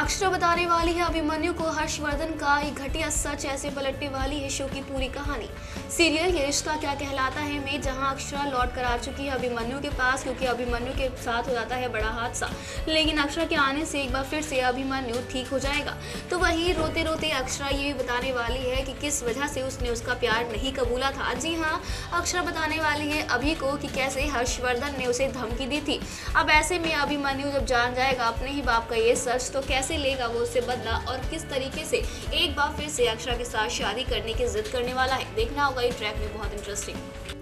अक्षरा बताने वाली है अभिमन्यु को हर्षवर्धन का ये घटिया सच ऐसे पलटने वाली है शो की पूरी कहानी। सीरियल ये रिश्ता क्या कहलाता है में जहां अक्षरा लौट कर आ चुकी है अभिमन्यु के पास, क्योंकि अभिमन्यु के साथ हो जाता है बड़ा हादसा, लेकिन अक्षरा के आने से एक बार फिर से अभिमन्यु ठीक हो जाएगा। तो वहीं रोते रोते अक्षरा ये बताने वाली है कि किस वजह से उसने उसका प्यार नहीं कबूला था। जी हाँ, अक्षरा बताने वाली है अभी को कि कैसे हर्षवर्धन ने उसे धमकी दी थी। अब ऐसे में अभिमन्यु जब जान जाएगा अपने ही बाप का ये सच, तो कैसे लेगा वो उससे बदला और किस तरीके से एक बार फिर से अक्षरा के साथ शादी करने की जिद करने वाला है। देखना होगा, ये ट्रैक में बहुत इंटरेस्टिंग।